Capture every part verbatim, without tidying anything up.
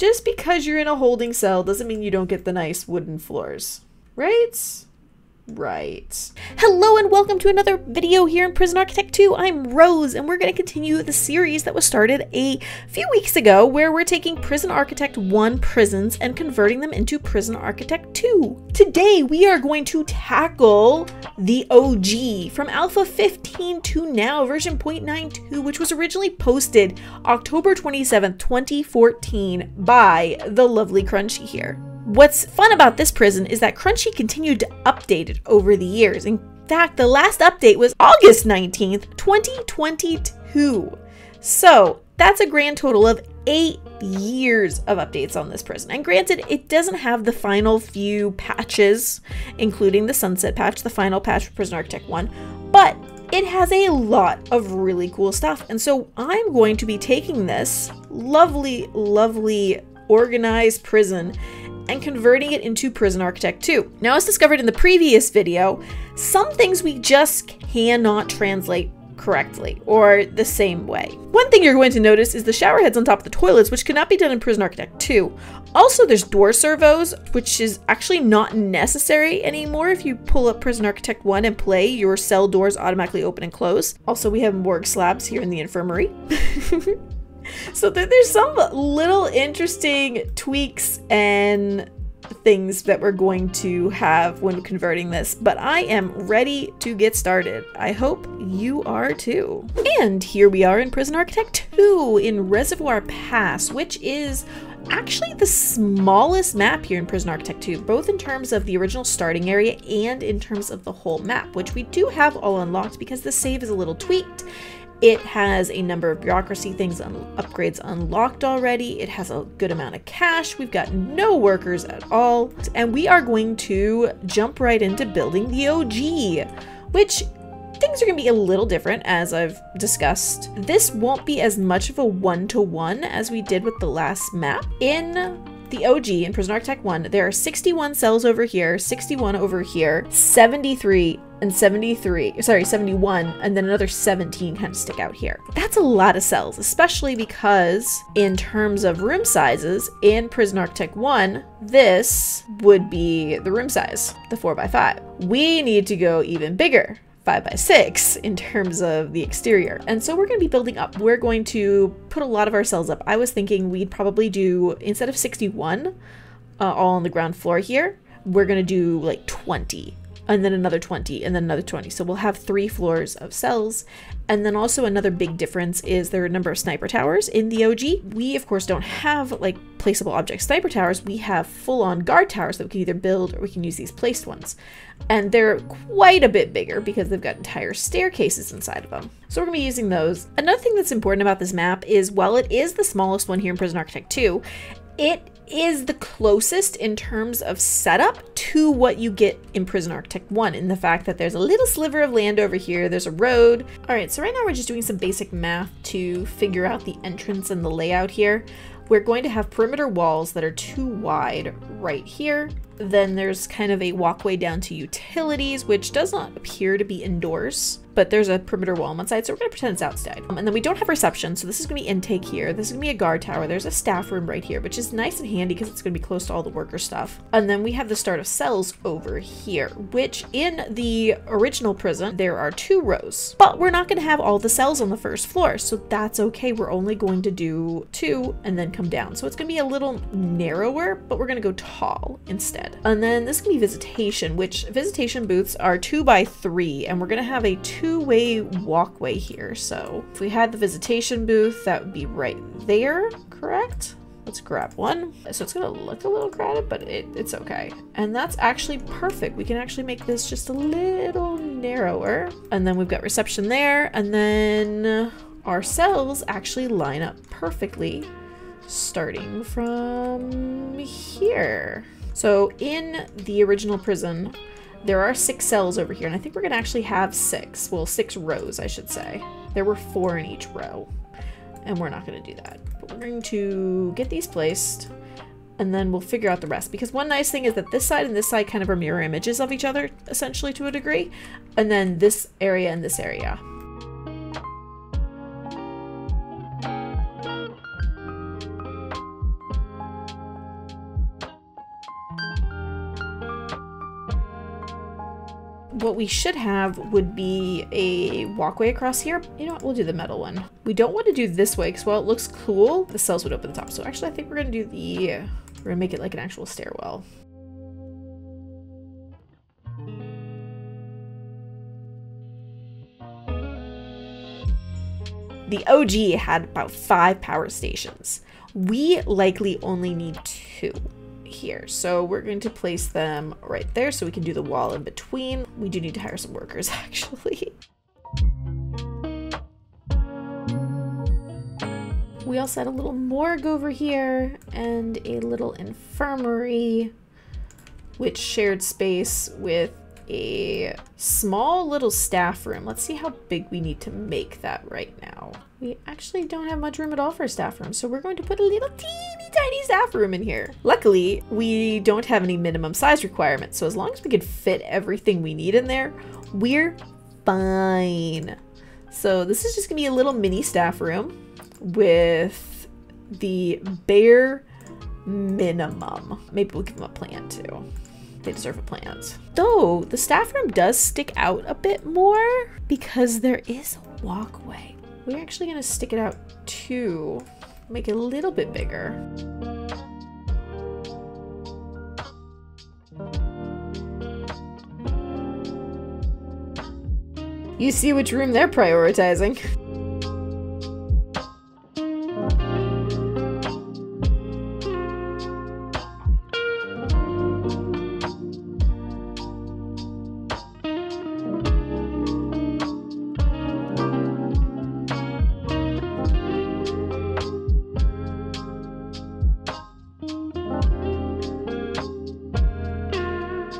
Just because you're in a holding cell doesn't mean you don't get the nice wooden floors, right? Right. Hello and welcome to another video here in Prison Architect two. I'm Rose and we're going to continue the series that was started a few weeks ago where we're taking Prison Architect one prisons and converting them into Prison Architect two. Today we are going to tackle the O G from Alpha fifteen to now version point nine two, which was originally posted October twenty-seventh, twenty fourteen by the lovely Krunchy here. What's fun about this prison is that Krunchy continued to update it over the years. In fact, the last update was August nineteenth, twenty twenty-two. So that's a grand total of eight years of updates on this prison. And granted, it doesn't have the final few patches, including the sunset patch, the final patch for Prison Architect one, but it has a lot of really cool stuff. And so I'm going to be taking this lovely, lovely organized prison and converting it into Prison Architect two. Now, as discovered in the previous video, some things we just cannot translate correctly or the same way. One thing you're going to notice is the shower heads on top of the toilets, which cannot be done in Prison Architect two. Also, there's door servos, which is actually not necessary anymore. If you pull up Prison Architect one and play, your cell doors automatically open and close. Also, we have morgue slabs here in the infirmary. So there's some little interesting tweaks and things that we're going to have when converting this, but I am ready to get started. I hope you are too. And here we are in Prison Architect two in Reservoir Pass, which is actually the smallest map here in Prison Architect two, both in terms of the original starting area and in terms of the whole map, which we do have all unlocked because the save is a little tweaked. It has a number of bureaucracy things, un upgrades unlocked already. It has a good amount of cash. We've got no workers at all. And we are going to jump right into building the O G, which things are going to be a little different as I've discussed. This won't be as much of a one-to-one as we did with the last map. In the O G, in Prison Architect one, there are sixty-one cells over here, sixty-one over here, seventy-three and seventy-three, sorry, seventy-one, and then another seventeen kind of stick out here. That's a lot of cells, especially because in terms of room sizes in Prison Architect one, this would be the room size, the four by five. We need to go even bigger, five by six in terms of the exterior. And so we're going to be building up. We're going to put a lot of our cells up. I was thinking we'd probably do, instead of sixty-one, uh, all on the ground floor here, we're going to do like twenty. And then another twenty, and then another twenty. So we'll have three floors of cells. And then also another big difference is there are a number of sniper towers in the O G. We, of course, don't have like placeable object sniper towers. We have full-on guard towers that we can either build or we can use these placed ones. And they're quite a bit bigger because they've got entire staircases inside of them. So we're going to be using those. Another thing that's important about this map is while it is the smallest one here in Prison Architect two, it is the closest in terms of setup to what you get in Prison Architect one, in the fact that there's a little sliver of land over here, there's a road. All right, so right now we're just doing some basic math to figure out the entrance and the layout here. We're going to have perimeter walls that are too wide right here. Then there's kind of a walkway down to utilities, which does not appear to be indoors, but there's a perimeter wall on one side, so we're going to pretend it's outside. Um, and then we don't have reception, so this is going to be intake here. This is going to be a guard tower. There's a staff room right here, which is nice and handy because it's going to be close to all the worker stuff. And then we have the start of cells over here, which in the original prison, there are two rows. But we're not going to have all the cells on the first floor, so that's okay. We're only going to do two and then come down. So it's going to be a little narrower, but we're going to go tall instead. And then this can be visitation, which visitation booths are two by three, and we're going to have a two-way walkway here. So if we had the visitation booth, that would be right there, correct? Let's grab one. So it's going to look a little crowded, but it, it's okay. And that's actually perfect. We can actually make this just a little narrower. And then we've got reception there, and then our cells actually line up perfectly starting from here. So in the original prison, there are six cells over here, and I think we're going to actually have six. Well, six rows, I should say. There were four in each row, and we're not going to do that. But we're going to get these placed, and then we'll figure out the rest. Because one nice thing is that this side and this side kind of are mirror images of each other, essentially, to a degree. And then this area and this area. what we should have would be a walkway across here. You know what, we'll do the metal one. We don't want to do this way because while it looks cool, the cells would open the top. So actually I think we're gonna do the, we're gonna make it like an actual stairwell. The O G had about five power stations. We likely only need two here. So we're going to place them right there so we can do the wall in between. We do need to hire some workers actually. We also had a little morgue over here and a little infirmary, which shared space with a small little staff room. Let's see how big we need to make that right now. We actually don't have much room at all for a staff room, so we're going to put a little teeny tiny staff room in here. Luckily, we don't have any minimum size requirements, so as long as we could fit everything we need in there, we're fine. So this is just gonna be a little mini staff room with the bare minimum. Maybe we'll give them a plant too. They deserve a plant. Though the staff room does stick out a bit more because there is a walkway. We're actually gonna stick it out to make it a little bit bigger. You see which room they're prioritizing.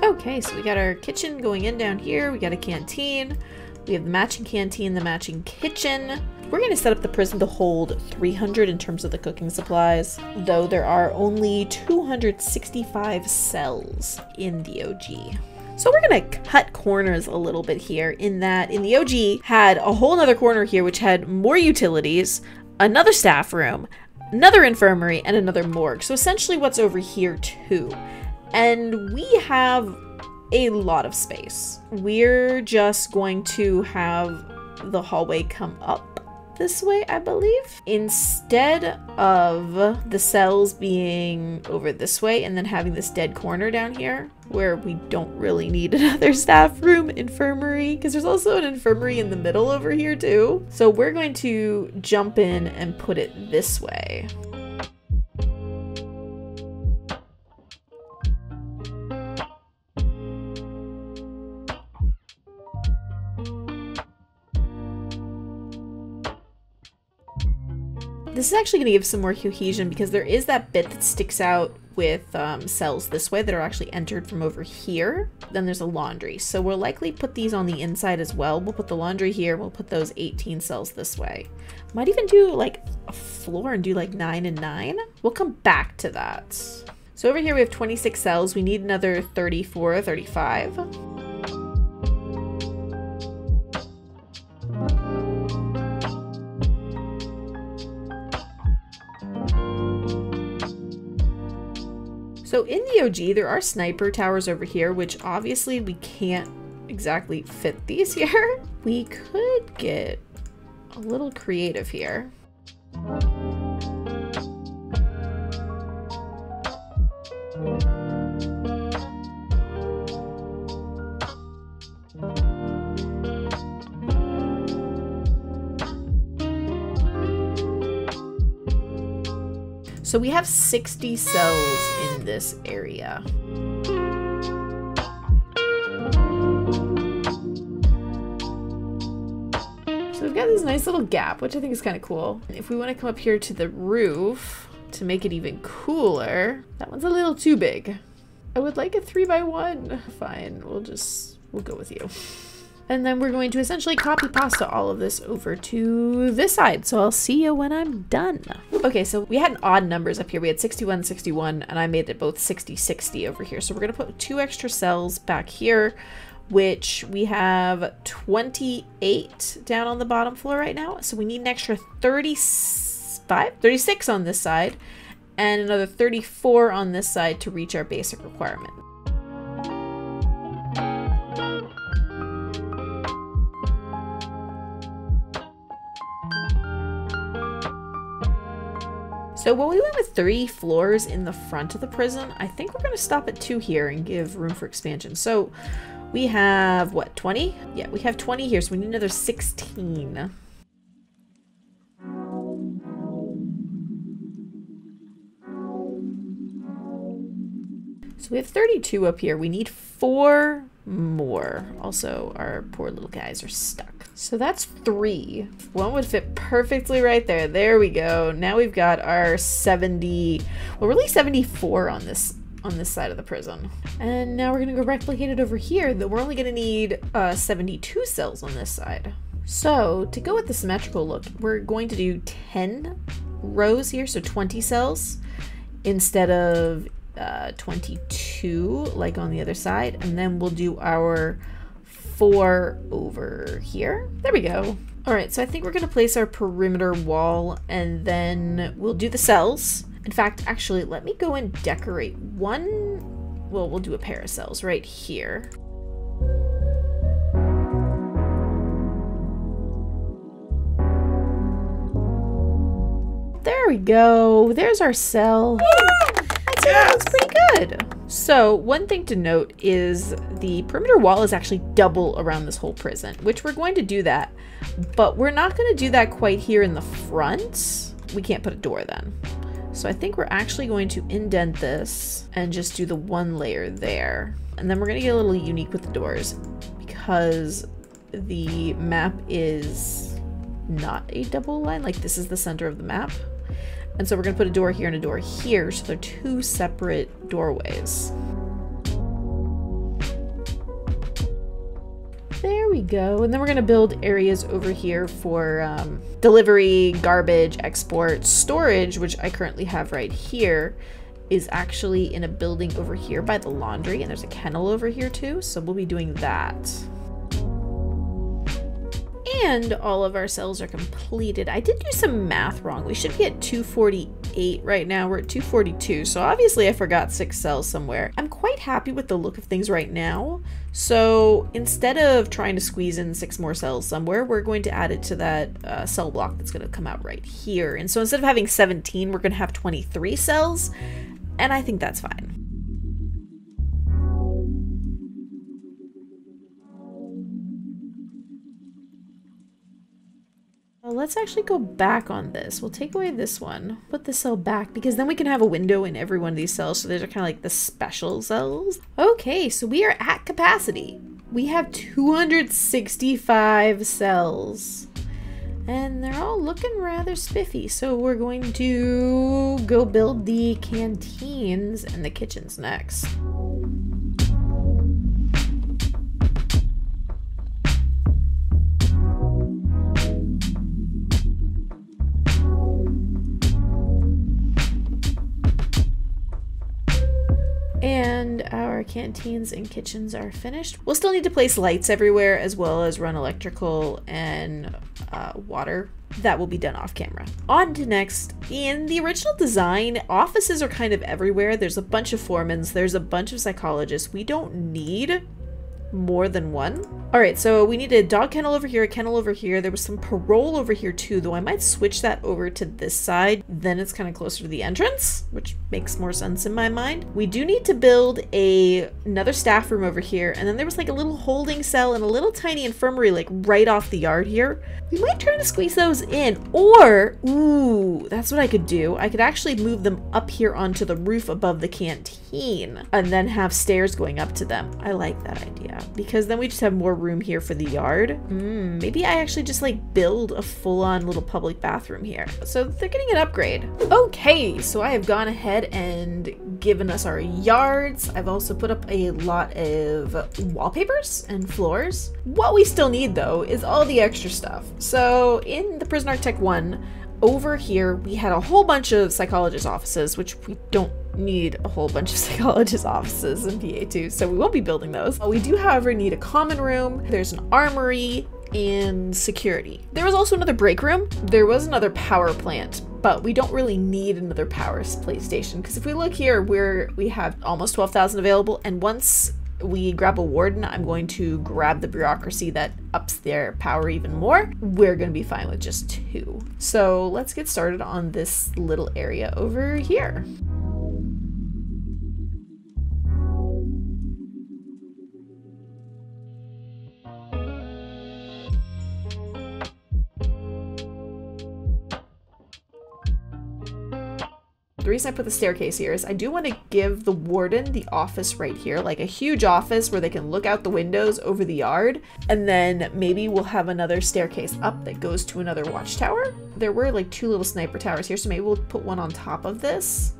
Okay, so we got our kitchen going in down here. We got a canteen. We have the matching canteen, the matching kitchen. We're going to set up the prison to hold three hundred in terms of the cooking supplies, though there are only two hundred sixty-five cells in the O G. So we're going to cut corners a little bit here in that in the O G had a whole other corner here, which had more utilities, another staff room, another infirmary, and another morgue. So essentially what's over here too. And we have a lot of space. We're just going to have the hallway come up this way, I believe, instead of the cells being over this way and then having this dead corner down here where we don't really need another staff room, infirmary, because there's also an infirmary in the middle over here too. So we're going to jump in and put it this way. This is actually going to give some more cohesion because there is that bit that sticks out with um, cells this way that are actually entered from over here. Then there's a laundry. So we'll likely put these on the inside as well. We'll put the laundry here. We'll put those eighteen cells this way. Might even do like a floor and do like nine and nine. We'll come back to that. So over here we have twenty-six cells. We need another thirty-four, thirty-five. So in the O G, there are sniper towers over here, which obviously we can't exactly fit these here. We could get a little creative here. So we have sixty cells in this area. So we've got this nice little gap, which I think is kind of cool. If we want to come up here to the roof to make it even cooler, that one's a little too big. I would like a three by one. Fine, we'll just, we'll go with you. And then we're going to essentially copy pasta all of this over to this side. So I'll see you when I'm done. Okay, so we had odd numbers up here. We had sixty-one, sixty-one, and I made it both sixty, sixty over here. So we're gonna put two extra cells back here, which we have twenty-eight down on the bottom floor right now. So we need an extra thirty-five, thirty-six on this side and another thirty-four on this side to reach our basic requirement. So when we went with three floors in the front of the prison, I think we're going to stop at two here and give room for expansion. So we have, what, twenty? Yeah, we have twenty here, so we need another sixteen. So we have thirty-two up here. We need four more. Also, our poor little guys are stuck. So that's three. One would fit perfectly right there. There we go. Now we've got our seventy, well, really seventy-four on this on this side of the prison. And now we're gonna go replicate it over here. Though we're only gonna need uh, seventy-two cells on this side. So to go with the symmetrical look, we're going to do ten rows here, so twenty cells instead of Uh, twenty-two like on the other side, and then we'll do our four over here. There we go. All right, so I think we're gonna place our perimeter wall and then we'll do the cells. In fact, actually, let me go and decorate one. Well, we'll do a pair of cells right here. There we go. There's our cell. Yes! That's pretty good. So one thing to note is the perimeter wall is actually double around this whole prison, which we're going to do that, but we're not going to do that quite here in the front. We can't put a door then. So I think we're actually going to indent this and just do the one layer there. And then we're going to get a little unique with the doors because the map is not a double line. Like, this is the center of the map. And so we're gonna put a door here and a door here, so they're two separate doorways. There we go. And then we're gonna build areas over here for um, delivery, garbage, export, storage, which I currently have right here, is actually in a building over here by the laundry, and there's a kennel over here too, so we'll be doing that. And all of our cells are completed. I did do some math wrong. We should be at two forty-eight right now. We're at two forty-two, so obviously I forgot six cells somewhere. I'm quite happy with the look of things right now. So instead of trying to squeeze in six more cells somewhere, we're going to add it to that uh, cell block that's gonna come out right here. And so instead of having seventeen, we're gonna have twenty-three cells, and I think that's fine. Let's actually go back on this. We'll take away this one, put the cell back, because then we can have a window in every one of these cells. So these are kind of like the special cells. Okay, so we are at capacity. We have two hundred sixty-five cells and they're all looking rather spiffy. So we're going to go build the canteens and the kitchens next. And our canteens and kitchens are finished. We'll still need to place lights everywhere as well as run electrical and uh, water. That will be done off camera. On to next. In the original design, offices are kind of everywhere. There's a bunch of foremans. There's a bunch of psychologists. We don't need more than one. All right, so we need a dog kennel over here, a kennel over here. There was some parole over here too, though I might switch that over to this side. Then it's kind of closer to the entrance, which makes more sense in my mind. We do need to build a another staff room over here. And then there was like a little holding cell and a little tiny infirmary, like right off the yard here. We might try to squeeze those in, or, ooh, that's what I could do. I could actually move them up here onto the roof above the canteen and then have stairs going up to them. I like that idea, because then we just have more room here for the yard. Mm, maybe I actually just like build a full-on little public bathroom here. So they're getting an upgrade. Okay, so I have gone ahead and given us our yards. I've also put up a lot of wallpapers and floors. What we still need though is all the extra stuff. So in the Prison Architect one, over here we had a whole bunch of psychologist offices, which we don't need a whole bunch of psychologist offices in P A two, so we won't be building those. We do, however, need a common room. There's an armory and security. There was also another break room. There was another power plant, but we don't really need another power play station, because if we look here, we're we have almost twelve thousand available, and once we grab a warden, I'm going to grab the bureaucracy that ups their power even more. We're going to be fine with just two. So let's get started on this little area over here. The reason I put the staircase here is I do want to give the warden the office right here, like a huge office where they can look out the windows over the yard, and then maybe we'll have another staircase up that goes to another watchtower. There were like two little sniper towers here, so maybe we'll put one on top of this.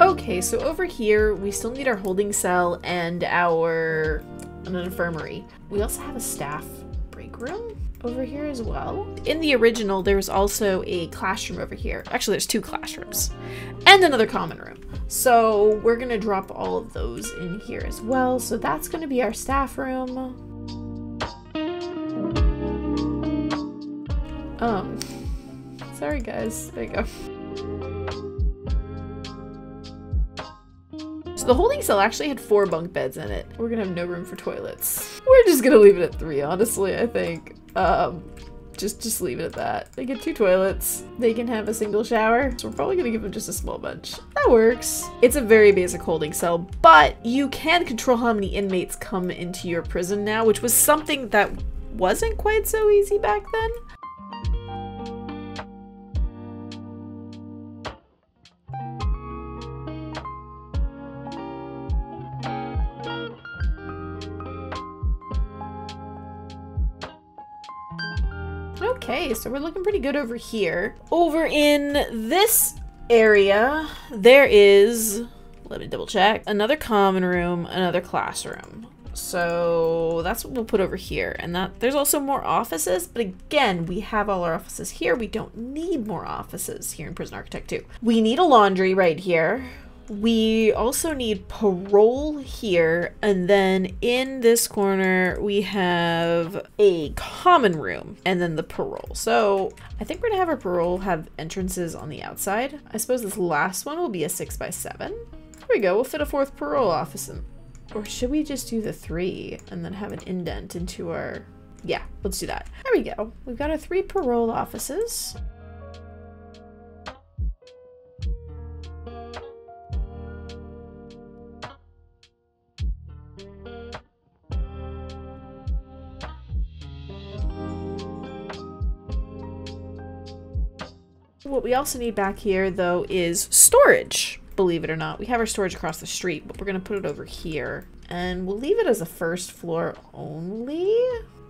Okay, so over here, we still need our holding cell and our an infirmary. We also have a staff break room over here as well. In the original, there's also a classroom over here. Actually, there's two classrooms and another common room. So we're gonna drop all of those in here as well. So that's gonna be our staff room. Um, sorry guys, there you go. The holding cell actually had four bunk beds in it. We're gonna have no room for toilets. We're just gonna leave it at three, honestly, I think. Um, just, just leave it at that. They get two toilets. They can have a single shower. So we're probably gonna give them just a small bunch. That works. It's a very basic holding cell, but you can control how many inmates come into your prison now, which was something that wasn't quite so easy back then. Okay, so we're looking pretty good over here. Over in this area, there is, let me double check, another common room, another classroom. So that's what we'll put over here. And that there's also more offices, but again, we have all our offices here. We don't need more offices here in Prison Architect two. We need a laundry right here. We also need parole here, and then in this corner we have a common room and then the parole. So I think we're gonna have our parole have entrances on the outside. I suppose this last one will be a six by seven. There we go, we'll fit a fourth parole office in. Or should we just do the three and then have an indent into our, yeah, let's do that. There we go, we've got our three parole offices. What we also need back here, though, is storage. Believe it or not, we have our storage across the street, but we're gonna put it over here. And we'll leave it as a first floor only.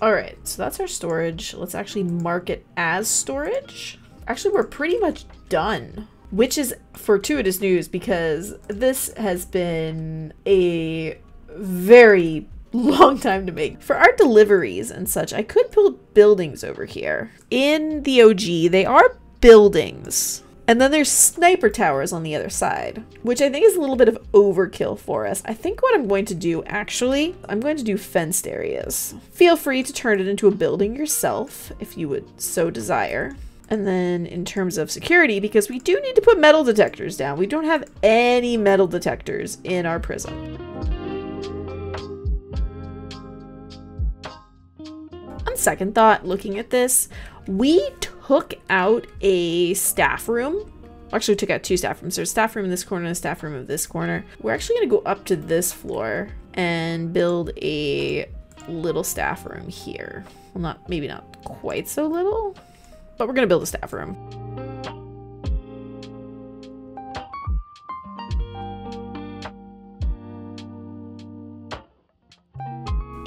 All right, so that's our storage. Let's actually mark it as storage. Actually, we're pretty much done, which is fortuitous news because this has been a very long time to make. For our deliveries and such, I could build buildings over here. In the O G, they are buildings. And then there's sniper towers on the other side, which I think is a little bit of overkill for us. I think what I'm going to do, actually, I'm going to do fenced areas. Feel free to turn it into a building yourself if you would so desire. And then in terms of security, because we do need to put metal detectors down. We don't have any metal detectors in our prison. On second thought, looking at this, we took out a staff room. Actually, we took out two staff rooms. There's a staff room in this corner and a staff room in this corner. We're actually gonna go up to this floor and build a little staff room here. Well, not, maybe not quite so little, but we're gonna build a staff room.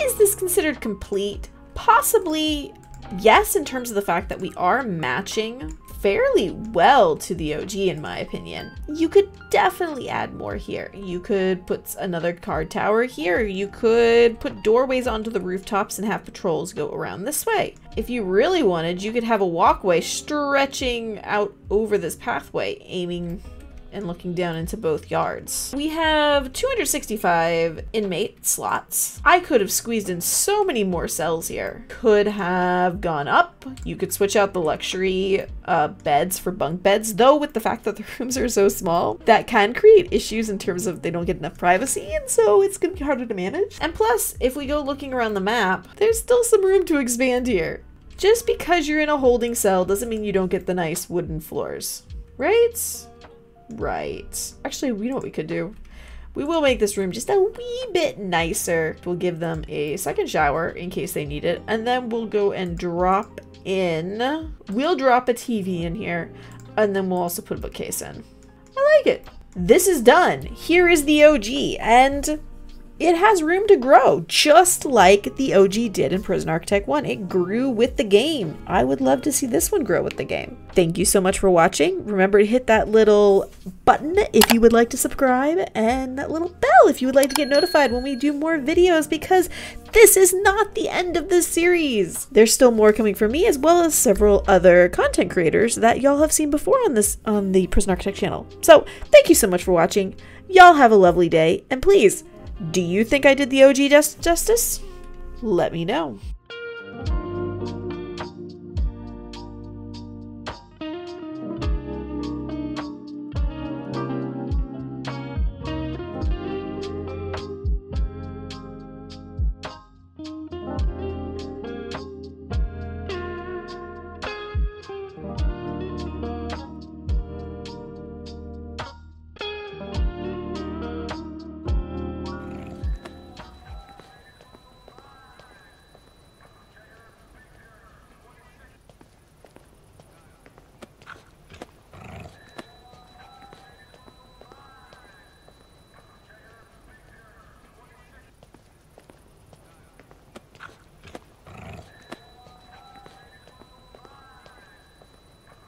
Is this considered complete? Possibly, yes, in terms of the fact that we are matching fairly well to the O G, in my opinion. You could definitely add more here. You could put another card tower here. You could put doorways onto the rooftops and have patrols go around this way. If you really wanted, you could have a walkway stretching out over this pathway, aiming and looking down into both yards. We have two hundred sixty-five inmate slots. I could have squeezed in so many more cells here. Could have gone up. You could switch out the luxury uh, beds for bunk beds, though with the fact that the rooms are so small, that can create issues in terms of they don't get enough privacy, and so it's gonna be harder to manage. And plus, if we go looking around the map, there's still some room to expand here. Just because you're in a holding cell doesn't mean you don't get the nice wooden floors, right? Right. Actually, we know what we could do. We will make this room just a wee bit nicer. We'll give them a second shower in case they need it. And then we'll go and drop in. We'll drop a T V in here. And then we'll also put a bookcase in. I like it. This is done. Here is the O G. And it has room to grow, just like the O G did in Prison Architect one. It grew with the game. I would love to see this one grow with the game. Thank you so much for watching. Remember to hit that little button if you would like to subscribe, and that little bell if you would like to get notified when we do more videos, because this is not the end of this series. There's still more coming from me, as well as several other content creators that y'all have seen before on this on the Prison Architect channel. So thank you so much for watching. Y'all have a lovely day, and please, do you think I did the O G justice? Let me know.